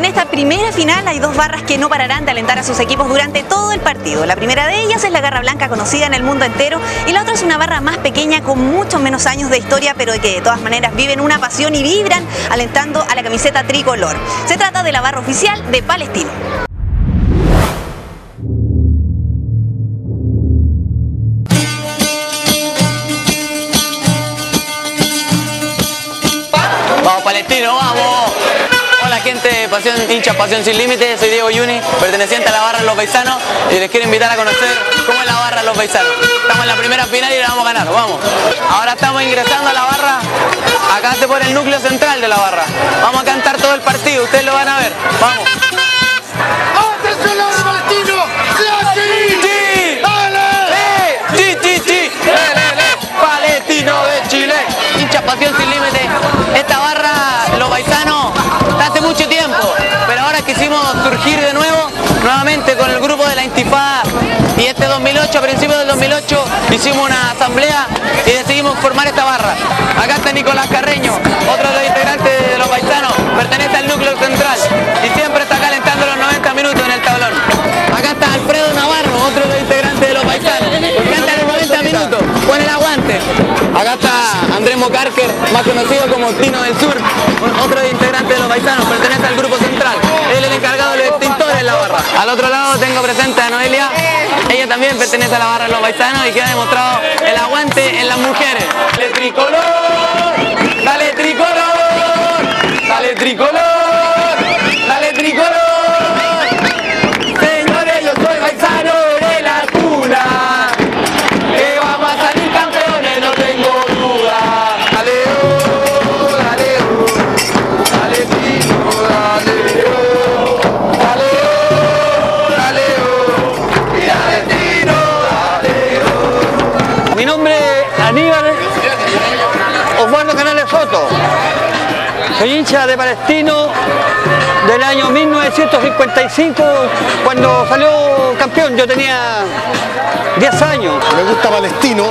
En esta primera final hay dos barras que no pararán de alentar a sus equipos durante todo el partido. La primera de ellas es la garra blanca, conocida en el mundo entero, y la otra es una barra más pequeña con muchos menos años de historia, pero que de todas maneras viven una pasión y vibran alentando a la camiseta tricolor. Se trata de la barra oficial de Palestino. ¡Vamos, Palestino, vamos! Hola gente de Pasión, hincha Pasión Sin Límites, soy Diego Yuni, perteneciente a la barra Los Baisanos, y les quiero invitar a conocer cómo es la barra Los Baisanos. Estamos en la primera final y la vamos a ganar, vamos. Ahora estamos ingresando a la barra, acá se pone el núcleo central de la barra. Vamos a cantar todo el partido, ustedes lo van a ver, vamos. Palestino de Chile, hincha Pasión Sin Límites. Esta barra Los Baisanos hace mucho tiempo, pero ahora quisimos surgir de nuevo, nuevamente con el grupo de la Intifada, y este 2008, a principios del 2008, hicimos una asamblea y decidimos formar esta barra. Acá está Nicolás Carreño, otro de los integrantes de Los Baisanos, pertenece al núcleo central y siempre está calentando los 90 minutos en el tablón. Acá está Alfredo Navarro, otro de los integrantes de Los Baisanos, canta los 90 minutos, pone el aguante. Acá está Andrés Mocárquez, más conocido como Tino del Sur, otro integrante de Los Baisanos, pertenece al grupo central. Él es el encargado de los extintores de la barra. Al otro lado tengo presente a Noelia, ella también pertenece a la barra de Los Baisanos y queda demostrado el aguante en las mujeres. ¡Dale tricolor! ¡Dale tricolor! ¡Dale tricolor! ¡Dale tricolor! Soy hincha de Palestino del año 1955, cuando salió campeón. Yo tenía 10 años. Me gusta Palestino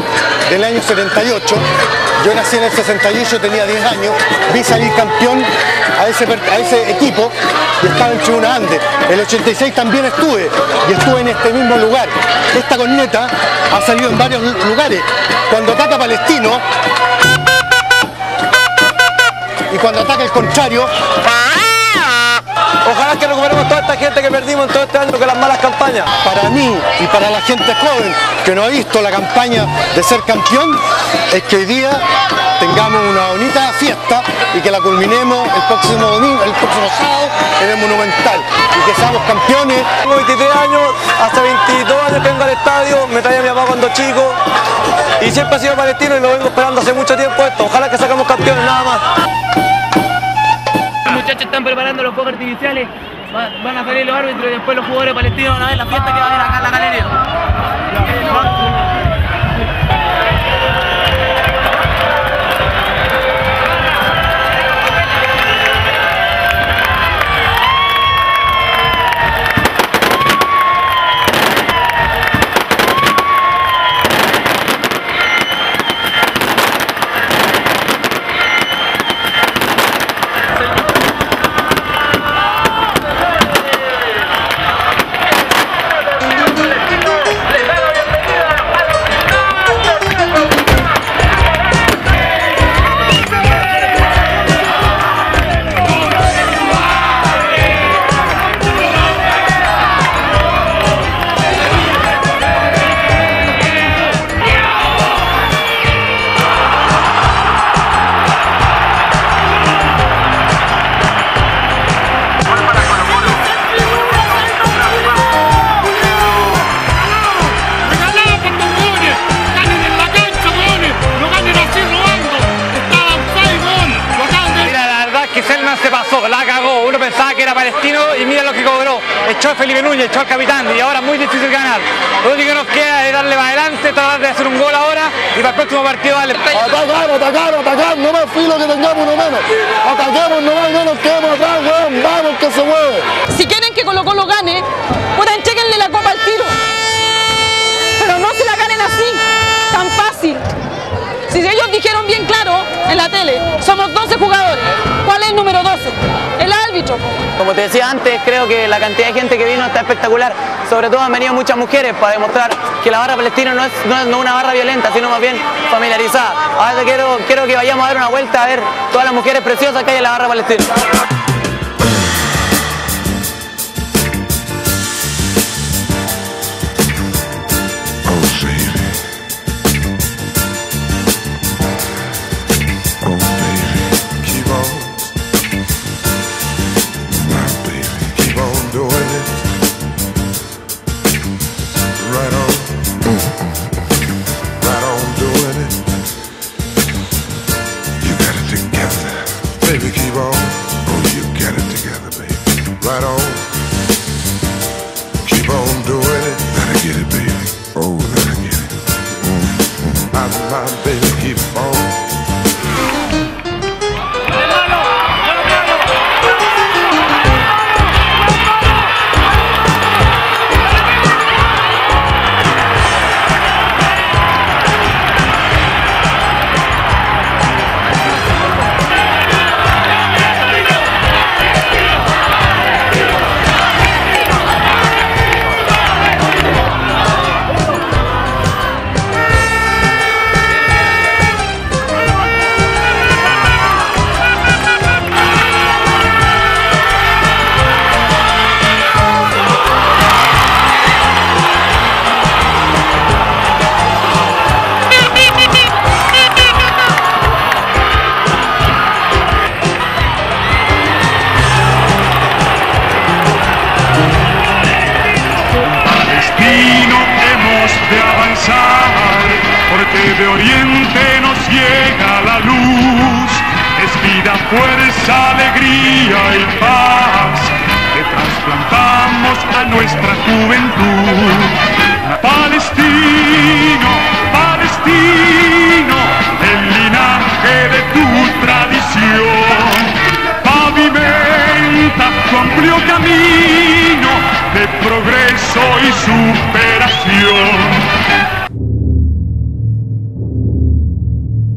del año 78. Yo nací en el 68, tenía 10 años. Vi salir campeón a ese equipo y estaba en Tribuna Andes. El 86 también estuve y estuve en este mismo lugar. Esta corneta ha salido en varios lugares. Cuando ataca Palestino, y cuando ataca el contrario, ojalá que recuperemos toda esta gente que perdimos en todo este año con las malas campañas. Para mí y para la gente joven que no ha visto la campaña de ser campeón, es que hoy día tengamos una bonita fiesta y que la culminemos el próximo domingo, el próximo sábado en el Monumental, y que seamos campeones. Tengo 23 años, hace 22 años que vengo al estadio, me traía mi papá cuando chico y siempre ha sido Palestino y lo vengo esperando hace mucho tiempo esto. Ojalá que sacamos campeones, nada más. Muchachos están preparando los fuegos artificiales, van a salir los árbitros y después los jugadores palestinos van a ver la fiesta que va a haber acá en la galería. Y mira lo que cobró, echó a Felipe Núñez, echó al capitán, y ahora es muy difícil ganar. Lo único que nos queda es darle para adelante, tratar de hacer un gol ahora y para el próximo partido darle. Atacar, atacar, atacar, no más filo que tengamos, no menos. Atacamos, no más, no nos quedamos atrás, vamos que se mueve. Si quieren que Colo Colo gane, pues enchéquenle la copa al tiro. Pero no se la ganen así, tan fácil. Si ellos dijeron bien claro en la tele, somos 12 jugadores, ¿cuál es el número 12? El árbitro. árbitros. Como te decía antes, creo que la cantidad de gente que vino está espectacular. Sobre todo han venido muchas mujeres para demostrar que la barra palestina no es una barra violenta, sino más bien familiarizada. Ahora quiero que vayamos a dar una vuelta a ver todas las mujeres preciosas que hay en la barra palestina. De oriente nos llega la luz, es vida, fuerza, alegría y paz, que trasplantamos a nuestra juventud. Palestino, palestino, el linaje de tu tradición, pavimenta tu amplio camino de progreso y superación.